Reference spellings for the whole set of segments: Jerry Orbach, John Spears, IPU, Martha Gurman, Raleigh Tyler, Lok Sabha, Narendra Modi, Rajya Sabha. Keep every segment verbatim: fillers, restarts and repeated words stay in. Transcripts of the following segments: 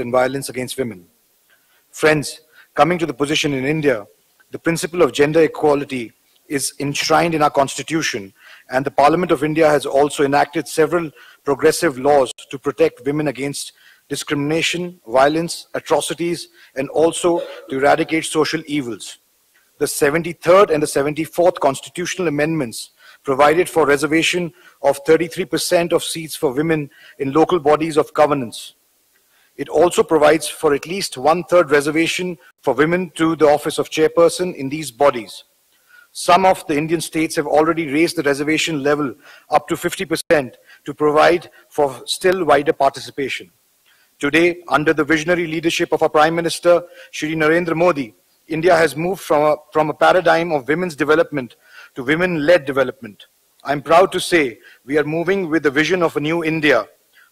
and violence against women. Friends, coming to the position in India, the principle of gender equality is enshrined in our constitution, and the Parliament of India has also enacted several progressive laws to protect women against discrimination, violence, atrocities, and also to eradicate social evils. The seventy-third and the seventy-fourth constitutional amendments provided for reservation of thirty-three percent of seats for women in local bodies of governance. It also provides for at least one-third reservation for women to the office of chairperson in these bodies. Some of the Indian states have already raised the reservation level up to fifty percent to provide for still wider participation. Today, under the visionary leadership of our Prime Minister, Shri Narendra Modi, India has moved from a, from a paradigm of women's development to women-led development. I'm proud to say we are moving with the vision of a new India,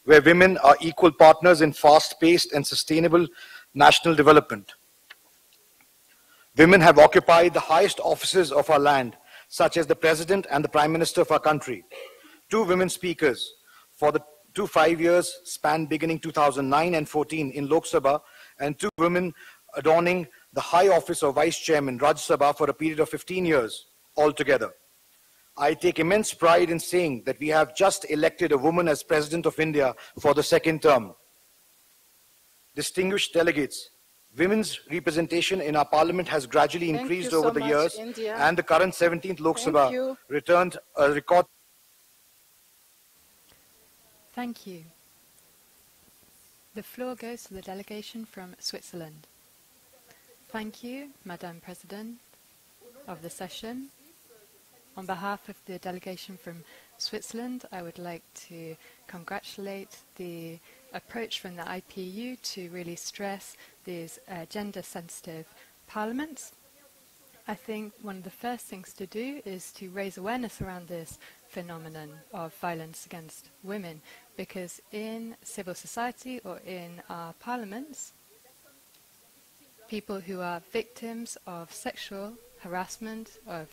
where women are equal partners in fast-paced and sustainable national development. Women have occupied the highest offices of our land, such as the President and the Prime Minister of our country. Two women speakers for the two five years span beginning two thousand nine and fourteen in Lok Sabha, and two women adorning the high office of Vice Chairman, Rajya Sabha, for a period of fifteen years altogether. I take immense pride in saying that we have just elected a woman as President of India for the second term. Distinguished delegates, women's representation in our parliament has gradually increased over the years, and the current seventeenth Lok Sabha returned a record. Thank you. The floor goes to the delegation from Switzerland. Thank you, Madam President of the session. On behalf of the delegation from Switzerland, I would like to congratulate the approach from the I P U to really stress these uh, gender-sensitive parliaments. I think one of the first things to do is to raise awareness around this phenomenon of violence against women, because in civil society or in our parliaments, people who are victims of sexual harassment, of